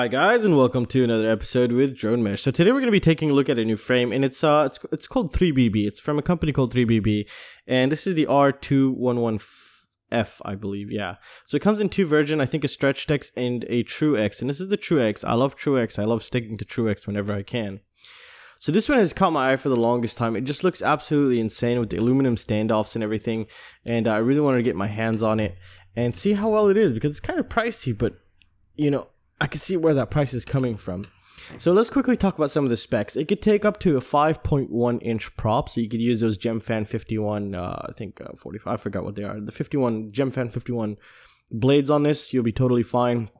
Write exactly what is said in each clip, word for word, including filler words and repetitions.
Hi guys, and welcome to another episode with Drone Mesh. So today we're going to be taking a look at a new frame, and it's uh, it's it's called three B B. It's from a company called three B B, and this is the R two eleven F, I believe. Yeah. So it comes in two versions. I think a stretched X and a true X, and this is the true X. I love true X. I love sticking to true X whenever I can. So this one has caught my eye for the longest time. It just looks absolutely insane with the aluminum standoffs and everything, and I really wanted to get my hands on it and see how well it is because it's kind of pricey, but you know, I can see where that price is coming from. So let's quickly talk about some of the specs. It could take up to a five point one inch prop, so you could use those Gemfan fifty-one, uh, I think uh, forty-five, I forgot what they are. The fifty-one, Gemfan fifty-one blades on this, you'll be totally fine.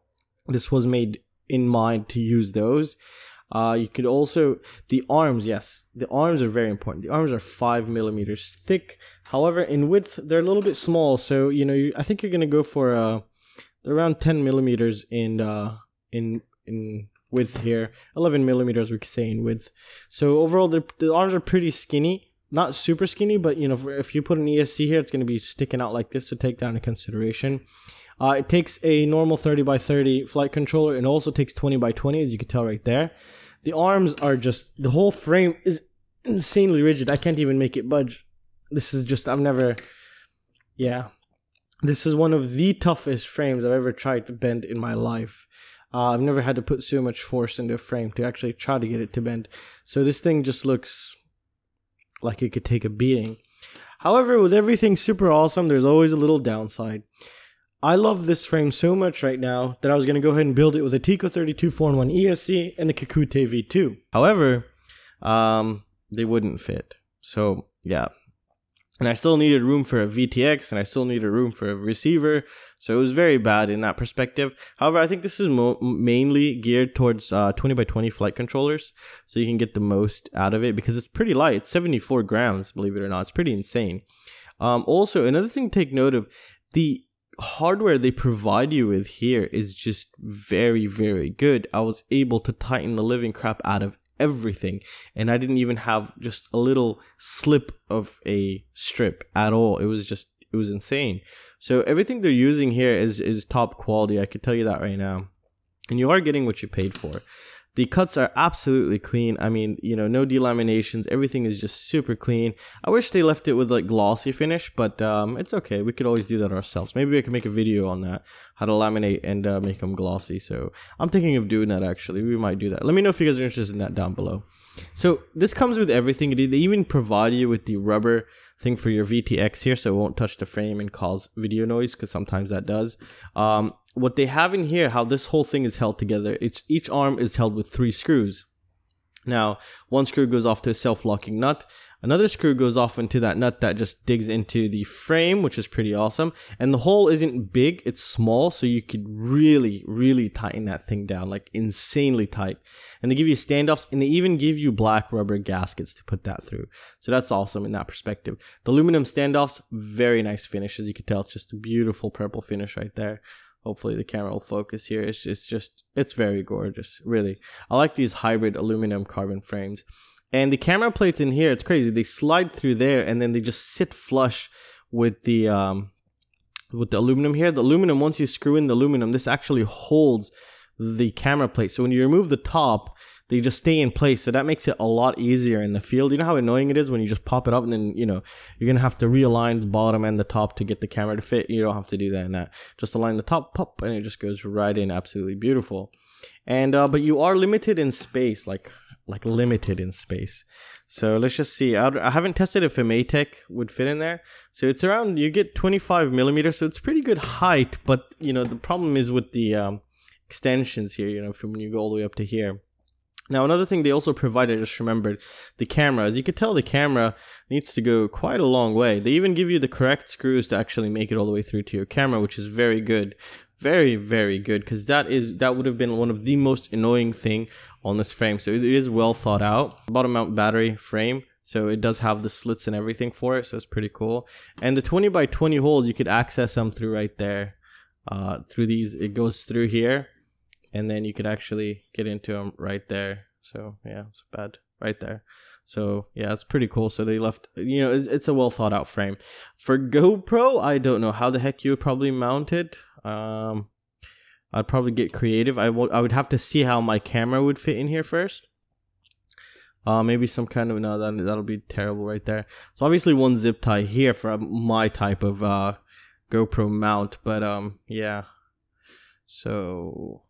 This was made in mind to use those. Uh, you could also, the arms, yes, the arms are very important. The arms are five millimeters thick. However, in width, they're a little bit small. So, you know, you, I think you're going to go for uh, around ten millimeters in... Uh, in in width here, eleven millimeters we could say in width. So overall the, the arms are pretty skinny, not super skinny, but you know, if, if you put an E S C here, it's going to be sticking out like this, so take that into consideration. Uh, it takes a normal thirty by thirty flight controller and also takes twenty by twenty, as you can tell right there. The arms are just, the whole frame is insanely rigid. I can't even make it budge. This is just, I've never, yeah, this is one of the toughest frames I've ever tried to bend in my life. Uh, I've never had to put so much force into a frame to actually try to get it to bend. So this thing just looks like it could take a beating. However, with everything super awesome, there's always a little downside. I love this frame so much right now that I was going to go ahead and build it with a Tico thirty-two four in one E S C and the Kakute V two. However, um, they wouldn't fit. So, yeah. And I still needed room for a V T X, and I still needed room for a receiver, so it was very bad in that perspective. However, I think this is mo mainly geared towards uh, twenty by twenty flight controllers, so you can get the most out of it because it's pretty light. It's seventy-four grams, believe it or not. It's pretty insane. Um, also, another thing to take note of, the hardware they provide you with here is just very, very good. I was able to tighten the living crap out of everything, and I didn't even have just a little slip of a strip at all. It was just, it was insane. So everything they're using here is is top quality, I could tell you that right now, and you are getting what you paid for. The cuts are absolutely clean. I mean, you know, no delaminations, everything is just super clean. I wish they left it with like glossy finish, but um it's okay, we could always do that ourselves. Maybe I can make a video on that, how to laminate and uh, make them glossy. So I'm thinking of doing that actually. We might do that. Let me know if you guys are interested in that down below. So this comes with everything. They even provide you with the rubber thing for your V T X here, so it won't touch the frame and cause video noise, because sometimes that does. Um, what they have in here, how this whole thing is held together, it's, each arm is held with three screws. Now, one screw goes off to a self-locking nut. Another screw goes off into that nut that just digs into the frame, which is pretty awesome. And the hole isn't big, it's small, so you could really, really tighten that thing down, like insanely tight. And they give you standoffs, and they even give you black rubber gaskets to put that through. So that's awesome in that perspective. The aluminum standoffs, very nice finish, as you can tell. It's just a beautiful purple finish right there. Hopefully the camera will focus here. It's just, it's just, it's very gorgeous, really. I like these hybrid aluminum carbon frames. And the camera plates in here, it's crazy. They slide through there, and then they just sit flush with the um, with the aluminum here. The aluminum, once you screw in the aluminum, this actually holds the camera plate. So when you remove the top, they just stay in place. So that makes it a lot easier in the field. You know how annoying it is when you just pop it up, and then you know you're gonna have to realign the bottom and the top to get the camera to fit. You don't have to do that and that. Just align the top, pop, and it just goes right in. Absolutely beautiful. And uh, but you are limited in space, like. like limited in space. So let's just see. I haven't tested if a Maytech would fit in there. So it's around, you get twenty-five millimeters, so it's pretty good height, but you know, the problem is with the um, extensions here, you know, from when you go all the way up to here. Now, another thing they also provide, I just remembered, the camera. As you can tell, the camera needs to go quite a long way. They even give you the correct screws to actually make it all the way through to your camera, which is very good. Very, very good, because that is that would have been one of the most annoying thing on this frame. So it is well thought out. Bottom mount battery frame, so it does have the slits and everything for it, so it's pretty cool. And the twenty by twenty holes, you could access them through right there. Uh, through these, it goes through here, and then you could actually get into them right there. So yeah, it's bad right there. So yeah, it's pretty cool. So they left, you know, it's, it's a well thought out frame. For GoPro, I don't know how the heck you would probably mount it. Um, I'd probably get creative. I, I would have to see how my camera would fit in here first. Uh, maybe some kind of, no, that, that'll be terrible right there. So obviously one zip tie here for my type of uh, GoPro mount, but um, yeah. So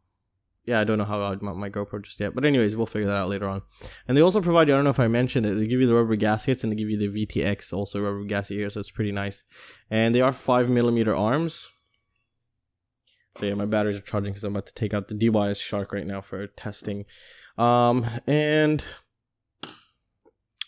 yeah, I don't know how I'd mount my GoPro just yet. But anyways, we'll figure that out later on. And they also provide you, I don't know if I mentioned it, they give you the rubber gaskets and they give you the V T X also rubber gasket here, so it's pretty nice. And they are five millimeter arms. So yeah, my batteries are charging because I'm about to take out the D Y S Shark right now for testing. Um, and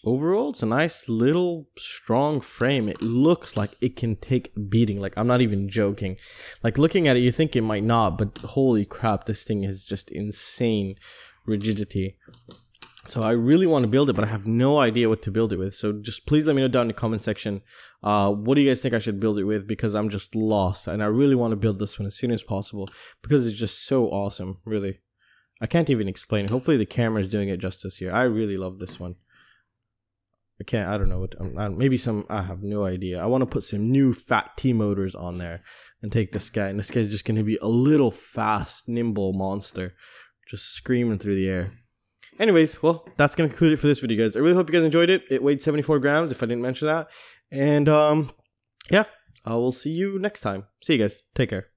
overall, it's a nice little strong frame. It looks like it can take beating. Like, I'm not even joking. Like, looking at it, you think it might not, but holy crap, this thing is just insane rigidity. So I really want to build it, but I have no idea what to build it with. So just please let me know down in the comment section, uh, what do you guys think I should build it with? Because I'm just lost, and I really want to build this one as soon as possible because it's just so awesome, really. I can't even explain it. Hopefully the camera is doing it justice here. I really love this one. I can't, I don't know what, um, I, maybe some, I have no idea. I want to put some new fat T-Motors on there and take this guy. And this guy's just going to be a little fast, nimble monster, just screaming through the air. Anyways, well, that's going to conclude it for this video, guys. I really hope you guys enjoyed it. It weighed seventy-four grams, if I didn't mention that. And, um, yeah, I will see you next time. See you guys. Take care.